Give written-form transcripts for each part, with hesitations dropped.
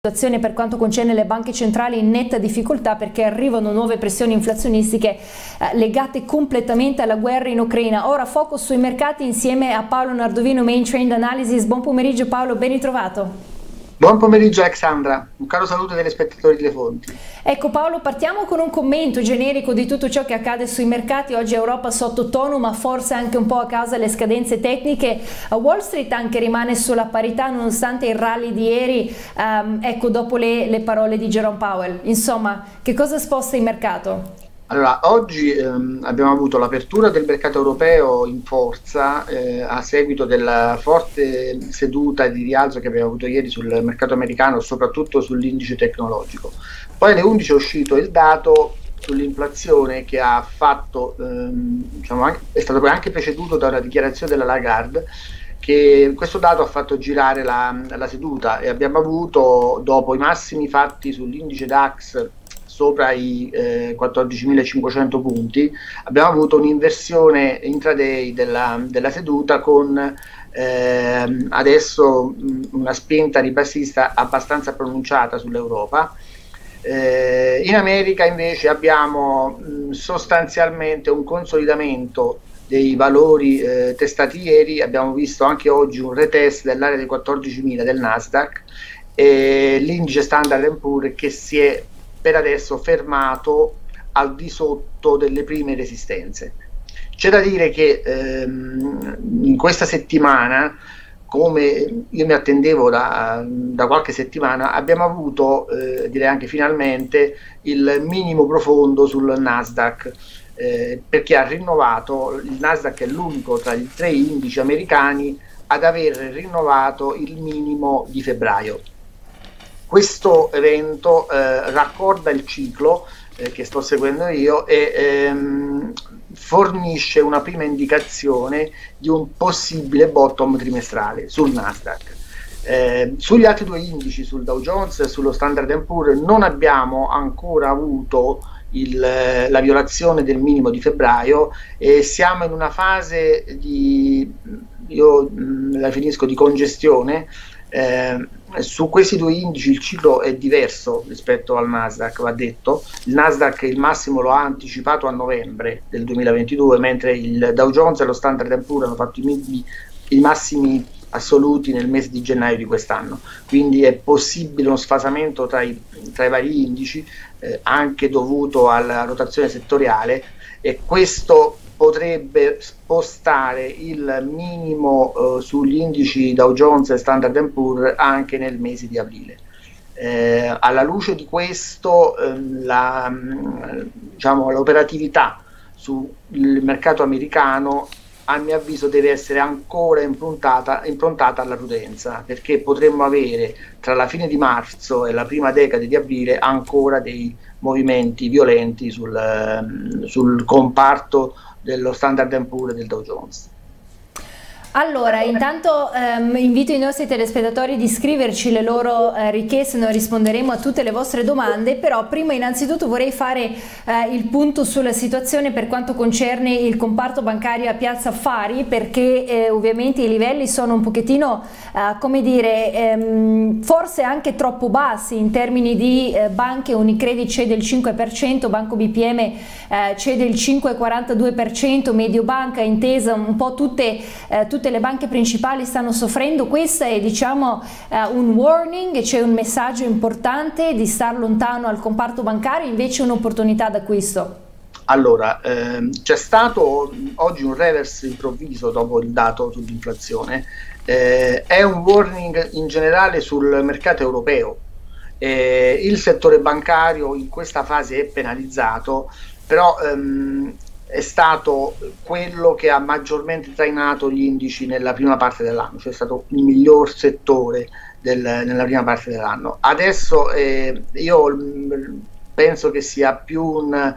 Situazione per quanto concerne le banche centrali in netta difficoltà perché arrivano nuove pressioni inflazionistiche legate completamente alla guerra in Ucraina. Ora focus sui mercati insieme a Paolo Nardovino, Main Trend Analysis. Buon pomeriggio Paolo, ben ritrovato. Buon pomeriggio Alexandra, un caro saluto degli spettatori di Telefonti. Ecco Paolo, partiamo con un commento generico di tutto ciò che accade sui mercati. Oggi Europa sottotono, ma forse anche un po' a causa delle scadenze tecniche. Wall Street anche rimane sulla parità nonostante il rally di ieri, ecco, dopo le parole di Jerome Powell. Insomma, che cosa sposta il mercato? Allora, oggi abbiamo avuto l'apertura del mercato europeo in forza a seguito della forte seduta di rialzo che abbiamo avuto ieri sul mercato americano, soprattutto sull'indice tecnologico. Poi alle 11 è uscito il dato sull'inflazione che ha fatto, è stato poi anche preceduto da una dichiarazione della Lagarde, che questo dato ha fatto girare la seduta e abbiamo avuto, dopo i massimi fatti sull'indice DAX, sopra i 14.500 punti, abbiamo avuto un'inversione intraday della seduta con adesso una spinta ribassista abbastanza pronunciata sull'Europa. In America invece abbiamo sostanzialmente un consolidamento dei valori testati ieri, abbiamo visto anche oggi un retest dell'area dei 14.000 del Nasdaq e l'indice Standard & Poor's che si è per adesso fermato al di sotto delle prime resistenze. C'è da dire che in questa settimana, come io mi attendevo da qualche settimana, abbiamo avuto, direi anche finalmente, il minimo profondo sul Nasdaq, perché ha rinnovato, il Nasdaq è l'unico tra i tre indici americani ad aver rinnovato il minimo di febbraio. Questo evento raccorda il ciclo che sto seguendo io e fornisce una prima indicazione di un possibile bottom trimestrale sul Nasdaq. Sugli altri due indici, sul Dow Jones e sullo Standard & Poor's, non abbiamo ancora avuto la violazione del minimo di febbraio e siamo in una fase di, io la finisco, di congestione. Su questi due indici il ciclo è diverso rispetto al Nasdaq, va detto. Il Nasdaq il massimo lo ha anticipato a novembre del 2022, mentre il Dow Jones e lo Standard & Poor's hanno fatto i massimi assoluti nel mese di gennaio di quest'anno, quindi è possibile uno sfasamento tra i vari indici, anche dovuto alla rotazione settoriale, e questo potrebbe spostare il minimo sugli indici Dow Jones e Standard & Poor's anche nel mese di aprile. Alla luce di questo, l'operatività sul mercato americano, a mio avviso, deve essere ancora improntata alla prudenza, perché potremmo avere tra la fine di marzo e la prima decade di aprile ancora dei movimenti violenti sul comparto dello Standard & Poor's e del Dow Jones. Allora, intanto invito i nostri telespettatori di scriverci le loro richieste, noi risponderemo a tutte le vostre domande, però prima innanzitutto vorrei fare il punto sulla situazione per quanto concerne il comparto bancario a Piazza Affari, perché ovviamente i livelli sono un pochettino, come dire, forse anche troppo bassi in termini di banche. Unicredit cede il 5%, Banco BPM cede il 5,42%, Mediobanca, Intesa, un po' tutte le banche principali stanno soffrendo. Questo è, diciamo, un warning, c'è un messaggio importante di star lontano al comparto bancario, invece un'opportunità d'acquisto. Allora, c'è stato oggi un reverse improvviso dopo il dato sull'inflazione, è un warning in generale sul mercato europeo, il settore bancario in questa fase è penalizzato, però è stato quello che ha maggiormente trainato gli indici nella prima parte dell'anno, cioè è stato il miglior settore nella prima parte dell'anno. Adesso io penso che sia più un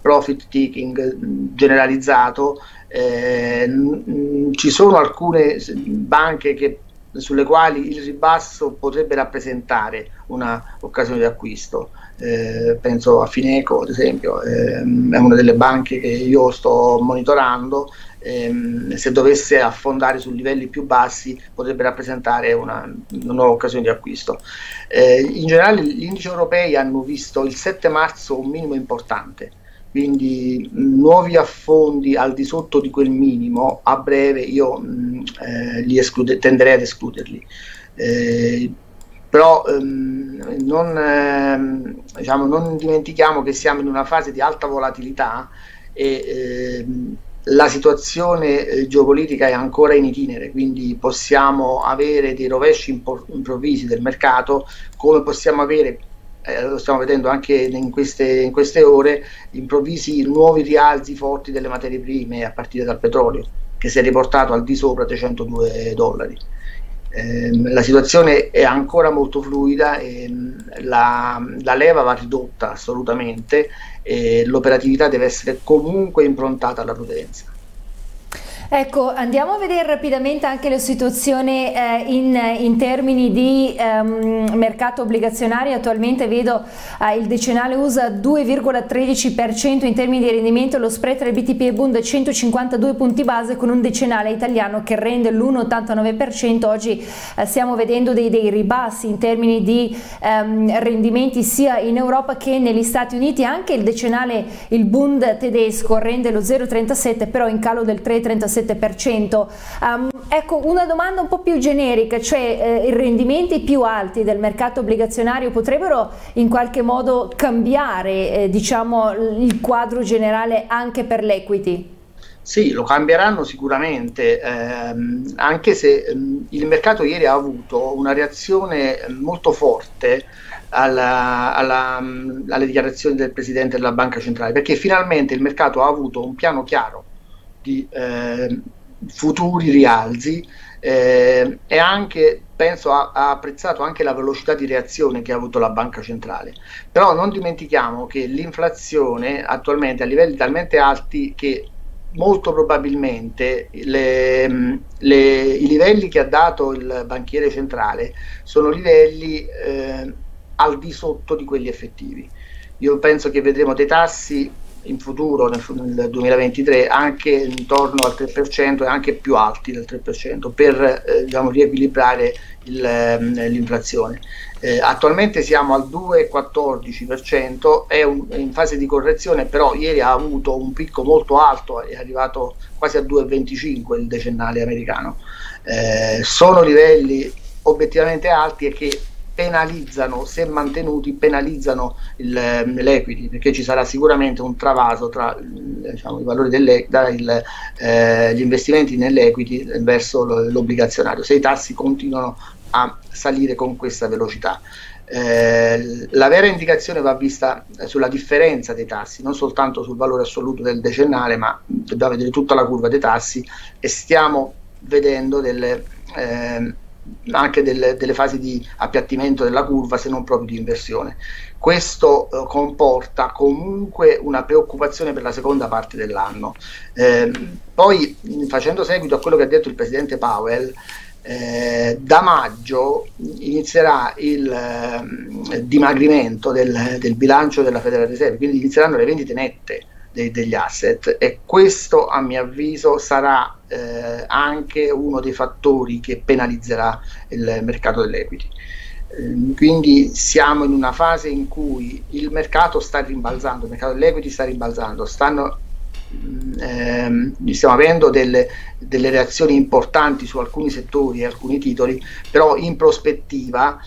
profit taking generalizzato, ci sono alcune banche che sulle quali il ribasso potrebbe rappresentare un'occasione di acquisto. Penso a Fineco, ad esempio, è una delle banche che io sto monitorando. Se dovesse affondare su livelli più bassi potrebbe rappresentare una nuova occasione di acquisto. In generale gli indici europei hanno visto il 7 marzo un minimo importante, quindi nuovi affondi al di sotto di quel minimo a breve io tenderei ad escluderli, però non dimentichiamo che siamo in una fase di alta volatilità e la situazione geopolitica è ancora in itinere, quindi possiamo avere dei rovesci improvvisi del mercato, come possiamo avere, lo stiamo vedendo anche in queste ore, improvvisi nuovi rialzi forti delle materie prime, a partire dal petrolio, che si è riportato al di sopra $302. La situazione è ancora molto fluida, la leva va ridotta assolutamente e l'operatività deve essere comunque improntata alla prudenza. Ecco, andiamo a vedere rapidamente anche la situazione in termini di mercato obbligazionario. Attualmente vedo il decennale USA 2,13% in termini di rendimento, lo spread tra BTP e Bund 152 punti base con un decennale italiano che rende l'1,89%. Oggi stiamo vedendo dei ribassi in termini di rendimenti sia in Europa che negli Stati Uniti. Anche il decennale, il Bund tedesco, rende lo 0,37%, però in calo del 3,37%. Ecco, una domanda un po' più generica, cioè i rendimenti più alti del mercato obbligazionario potrebbero in qualche modo cambiare diciamo il quadro generale anche per l'equity? Sì, lo cambieranno sicuramente, anche se il mercato ieri ha avuto una reazione molto forte alle dichiarazioni del Presidente della Banca Centrale, perché finalmente il mercato ha avuto un piano chiaro di futuri rialzi e anche penso ha apprezzato anche la velocità di reazione che ha avuto la banca centrale. Però non dimentichiamo che l'inflazione attualmente è a livelli talmente alti che molto probabilmente i livelli che ha dato il banchiere centrale sono livelli al di sotto di quelli effettivi. Io penso che vedremo dei tassi in futuro, nel 2023, anche intorno al 3% e anche più alti del 3% per riequilibrare l'inflazione. Attualmente siamo al 2,14%, è in fase di correzione, però ieri ha avuto un picco molto alto, è arrivato quasi a 2,25% il decennale americano. Sono livelli obiettivamente alti e che penalizzano, se mantenuti, penalizzano l'equity, perché ci sarà sicuramente un travaso tra i valori dagli investimenti nell'equity verso l'obbligazionario, se i tassi continuano a salire con questa velocità. La vera indicazione va vista sulla differenza dei tassi, non soltanto sul valore assoluto del decennale, ma dobbiamo vedere tutta la curva dei tassi e stiamo vedendo anche delle fasi di appiattimento della curva, se non proprio di inversione. Questo comporta comunque una preoccupazione per la seconda parte dell'anno. Poi, facendo seguito a quello che ha detto il presidente Powell, da maggio inizierà il dimagrimento del bilancio della Federal Reserve, quindi inizieranno le vendite nette degli asset, e questo a mio avviso sarà anche uno dei fattori che penalizzerà il mercato dell'equity. Quindi siamo in una fase in cui il mercato sta rimbalzando, il mercato dell'equity sta rimbalzando, stiamo avendo delle reazioni importanti su alcuni settori e alcuni titoli, però in prospettiva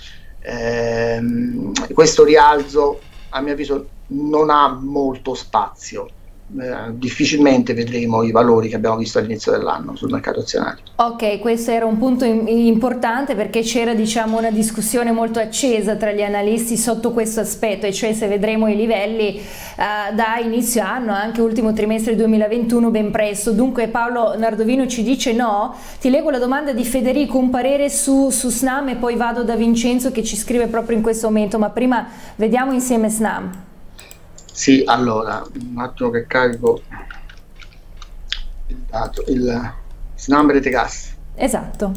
questo rialzo a mio avviso non ha molto spazio. Difficilmente vedremo i valori che abbiamo visto all'inizio dell'anno sul mercato azionario. Ok, questo era un punto importante, perché c'era una discussione molto accesa tra gli analisti sotto questo aspetto, e cioè se vedremo i livelli da inizio anno, anche ultimo trimestre 2021, ben presto. Dunque Paolo Nardovino ci dice no. Ti leggo la domanda di Federico, un parere su SNAM, e poi vado da Vincenzo che ci scrive proprio in questo momento, ma prima vediamo insieme SNAM. Sì, allora, un attimo che carico il dato, il SNAM rete gas. Esatto.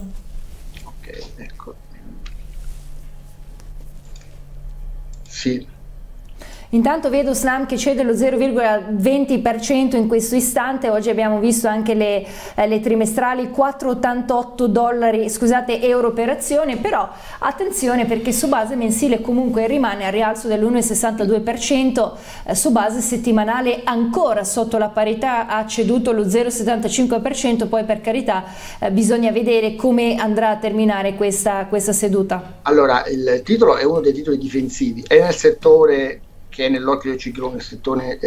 Ok. ecco. Sì. Intanto vedo Snam che cede lo 0,20% in questo istante. Oggi abbiamo visto anche le trimestrali, 4,88 dollari, scusate, euro per azione, però attenzione perché su base mensile comunque rimane al rialzo dell'1,62%, su base settimanale ancora sotto la parità, ha ceduto lo 0,75%, poi per carità bisogna vedere come andrà a terminare questa seduta. Allora, il titolo è uno dei titoli difensivi, è nel settore che è nell'occhio del ciclone, il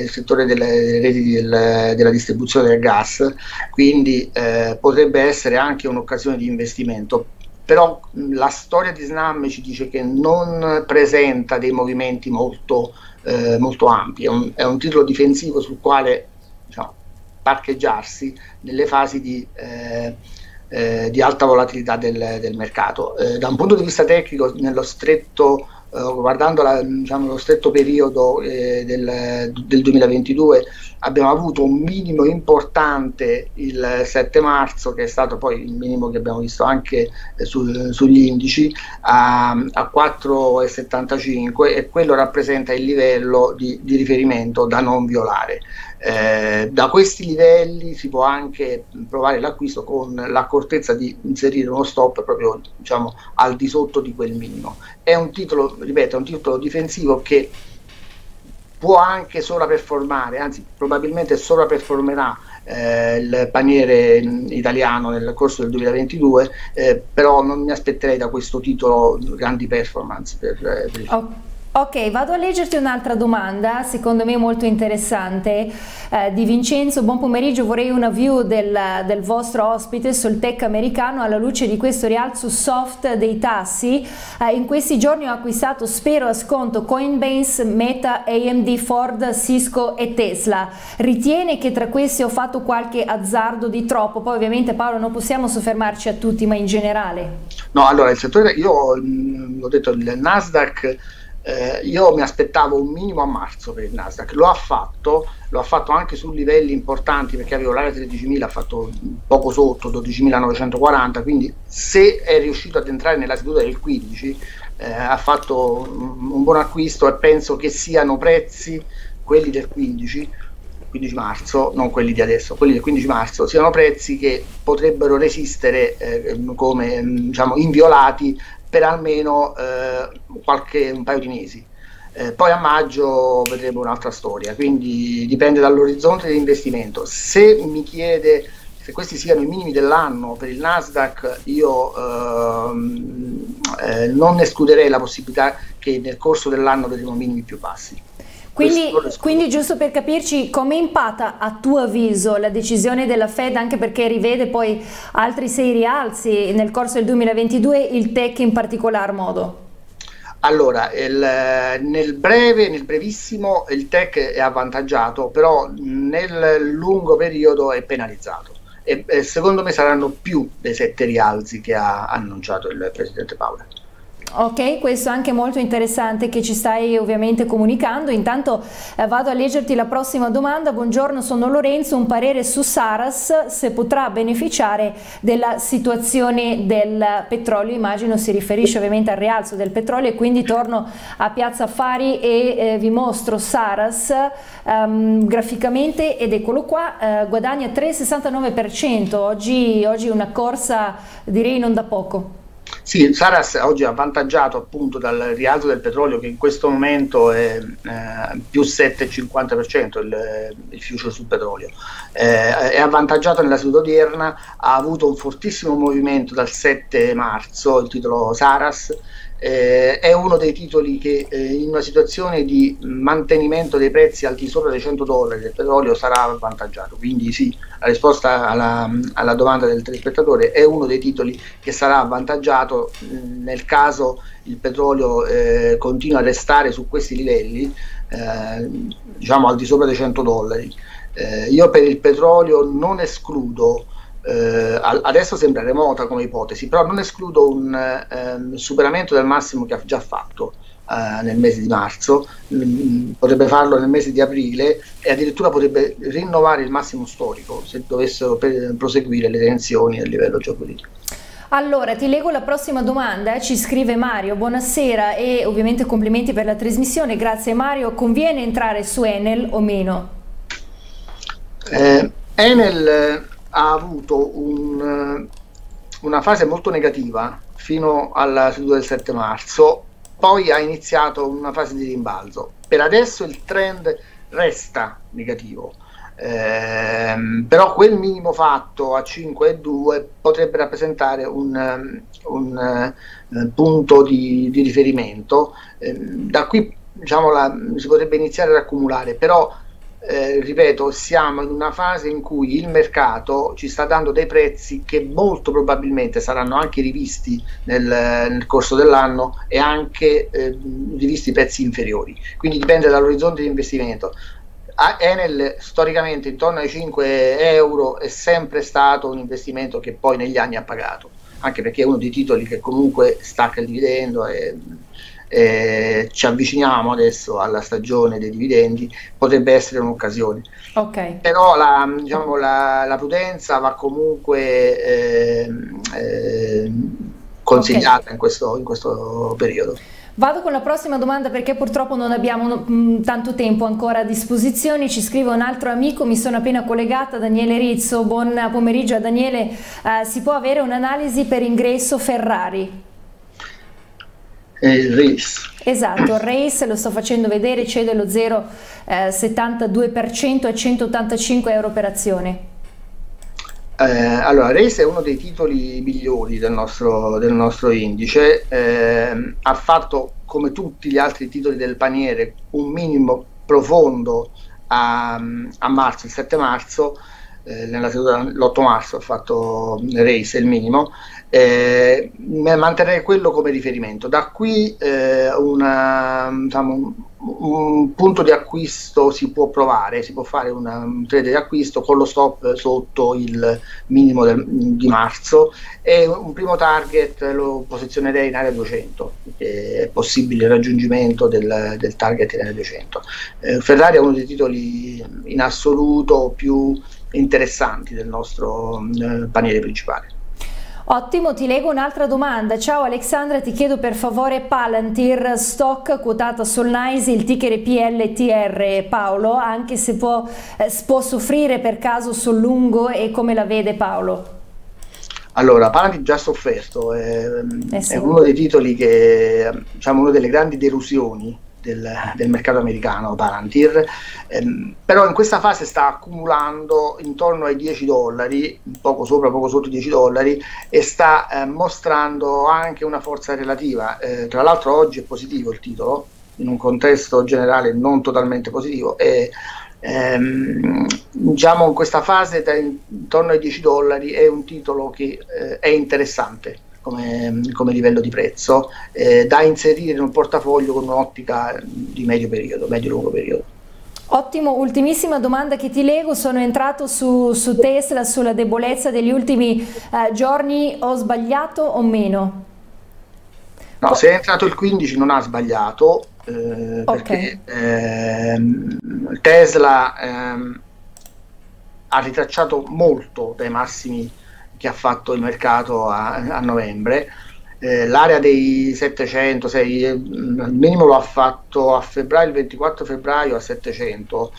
settore delle reti della distribuzione del gas, quindi potrebbe essere anche un'occasione di investimento. Però la storia di Snam ci dice che non presenta dei movimenti molto ampi, è un titolo difensivo sul quale, diciamo, parcheggiarsi nelle fasi di alta volatilità del mercato. Da un punto di vista tecnico, nello stretto, guardando lo stretto periodo del 2022, abbiamo avuto un minimo importante il 7 marzo, che è stato poi il minimo che abbiamo visto anche sugli indici, a 4,75, e quello rappresenta il livello di riferimento da non violare. Da questi livelli si può anche provare l'acquisto con l'accortezza di inserire uno stop proprio, diciamo, al di sotto di quel minimo. È un titolo, ripeto, è un titolo difensivo che può anche sovraperformare, anzi probabilmente sovraperformerà il paniere italiano nel corso del 2022, però non mi aspetterei da questo titolo grandi performance per Ok, vado a leggerti un'altra domanda, secondo me molto interessante, di Vincenzo. Buon pomeriggio, vorrei una view del vostro ospite sul tech americano alla luce di questo rialzo soft dei tassi. In questi giorni ho acquistato, spero a sconto, Coinbase, Meta, AMD, Ford, Cisco e Tesla. Ritiene che tra questi ho fatto qualche azzardo di troppo? Poi ovviamente, Paolo, non possiamo soffermarci a tutti, ma in generale. No, allora, il settore, io l'ho detto, il Nasdaq, io mi aspettavo un minimo a marzo per il Nasdaq, lo ha fatto anche su livelli importanti, perché aveva l'area 13.000, ha fatto poco sotto 12.940, quindi se è riuscito ad entrare nella seduta del 15 ha fatto un buon acquisto, e penso che siano prezzi, quelli del 15 marzo, non quelli di adesso, quelli del 15 marzo siano prezzi che potrebbero resistere come, diciamo, inviolati per almeno un paio di mesi. Poi a maggio vedremo un'altra storia, quindi dipende dall'orizzonte dell'investimento. Se mi chiede se questi siano i minimi dell'anno per il Nasdaq, io non escluderei la possibilità che nel corso dell'anno vedremo minimi più bassi. Quindi giusto per capirci, come impatta a tuo avviso la decisione della Fed, anche perché rivede poi altri 6 rialzi nel corso del 2022, il TEC in particolar modo? Allora, nel brevissimo il TEC è avvantaggiato, però nel lungo periodo è penalizzato, e secondo me saranno più dei 7 rialzi che ha annunciato il presidente Powell. Ok, questo è anche molto interessante che ci stai ovviamente comunicando. Intanto vado a leggerti la prossima domanda. Buongiorno, sono Lorenzo, un parere su Saras, se potrà beneficiare della situazione del petrolio. Immagino si riferisce ovviamente al rialzo del petrolio, e quindi torno a Piazza Affari e vi mostro Saras graficamente, ed eccolo qua, guadagna 3,69%, oggi una corsa direi non da poco. Sì, Saras oggi è avvantaggiato appunto dal rialzo del petrolio, che in questo momento è più 7,50% il future sul petrolio. È avvantaggiato nella seduta odierna, ha avuto un fortissimo movimento dal 7 marzo, il titolo Saras. È uno dei titoli che in una situazione di mantenimento dei prezzi al di sopra dei $100 del petrolio sarà avvantaggiato, quindi sì, la risposta alla domanda del telespettatore è uno dei titoli che sarà avvantaggiato nel caso il petrolio continua a restare su questi livelli, diciamo al di sopra dei $100. Io per il petrolio non escludo, adesso sembra remota come ipotesi, però non escludo un superamento del massimo che ha già fatto nel mese di marzo, potrebbe farlo nel mese di aprile, e addirittura potrebbe rinnovare il massimo storico se dovessero proseguire le tensioni a livello geopolitico. Allora, ti leggo la prossima domanda, ci scrive Mario. Buonasera e ovviamente complimenti per la trasmissione. Grazie Mario. Conviene entrare su Enel o meno? Enel ha avuto una fase molto negativa fino alla seduta del 7 marzo, poi ha iniziato una fase di rimbalzo. Per adesso il trend resta negativo, però quel minimo fatto a 5,2 potrebbe rappresentare un punto di riferimento. Da qui diciamo, si potrebbe iniziare ad accumulare, però ripeto, siamo in una fase in cui il mercato ci sta dando dei prezzi che molto probabilmente saranno anche rivisti nel corso dell'anno e anche rivisti prezzi inferiori, quindi dipende dall'orizzonte di investimento. Enel storicamente intorno ai 5 euro è sempre stato un investimento che poi negli anni ha pagato, anche perché è uno dei titoli che comunque stacca il dividendo e ci avviciniamo adesso alla stagione dei dividendi, potrebbe essere un'occasione. Okay. Però la prudenza va comunque consigliata, okay, in questo periodo. Vado con la prossima domanda perché purtroppo non abbiamo tanto tempo ancora a disposizione. Ci scrive un altro amico, mi sono appena collegata, Daniele Rizzo. Buon pomeriggio a Daniele. Si può avere un'analisi per ingresso Ferrari? Il RACE. Esatto, il RACE, lo sto facendo vedere, cede lo 0,72% a 185 euro per azione. Allora, RACE è uno dei titoli migliori del nostro indice, ha fatto come tutti gli altri titoli del paniere un minimo profondo a marzo, il 7 marzo, nella seduta l'8 marzo ha fatto RACE il minimo. Mantenere quello come riferimento. Da qui un punto di acquisto si può provare, si può fare un trade di acquisto con lo stop sotto il minimo di marzo, e un primo target lo posizionerei in area 200, è possibile il raggiungimento del target in area 200. Ferrari è uno dei titoli in assoluto più interessanti del nostro paniere principale. Ottimo, ti leggo un'altra domanda. Ciao Alexandra, ti chiedo per favore Palantir stock quotata sul NYSE, il ticker PLTR. Paolo, anche se può soffrire per caso sul lungo, e come la vede Paolo? Allora, Palantir già sofferto, sì, è uno dei titoli che, diciamo, una delle grandi delusioni del mercato americano, Palantir, però in questa fase sta accumulando intorno ai 10 dollari, poco sopra, poco sotto i 10 dollari, e sta mostrando anche una forza relativa. Tra l'altro oggi è positivo il titolo, in un contesto generale non totalmente positivo, e diciamo in questa fase intorno ai 10 dollari è un titolo che è interessante come livello di prezzo, da inserire in un portafoglio con un'ottica di medio periodo, medio-lungo periodo. Ottimo, ultimissima domanda che ti leggo. Sono entrato su Tesla, sulla debolezza degli ultimi giorni, ho sbagliato o meno? No, se è entrato il 15 non ha sbagliato, okay, perché Tesla ha ritracciato molto dai massimi che ha fatto il mercato a novembre. L'area dei 700, il minimo lo ha fatto a febbraio, il 24 febbraio a 700,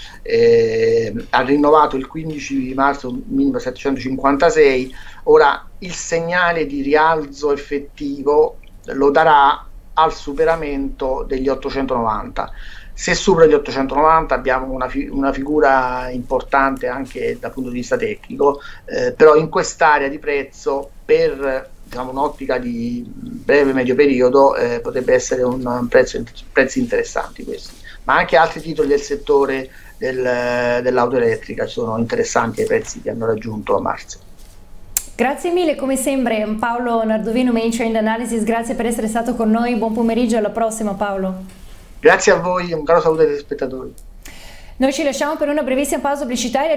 ha rinnovato il 15 marzo minimo a 756, ora il segnale di rialzo effettivo lo darà al superamento degli 890. Se supera gli 890 abbiamo una figura importante anche dal punto di vista tecnico, però in quest'area di prezzo, per un'ottica di breve-medio periodo, potrebbe essere un prezzi interessanti questi, ma anche altri titoli del settore dell'auto elettrica sono interessanti ai prezzi che hanno raggiunto a marzo. Grazie mille come sempre Paolo Nardovino, Main Trend Analysis, grazie per essere stato con noi, buon pomeriggio, alla prossima Paolo. Grazie a voi, un caro saluto agli spettatori. Noi ci lasciamo per una brevissima pausa pubblicitaria.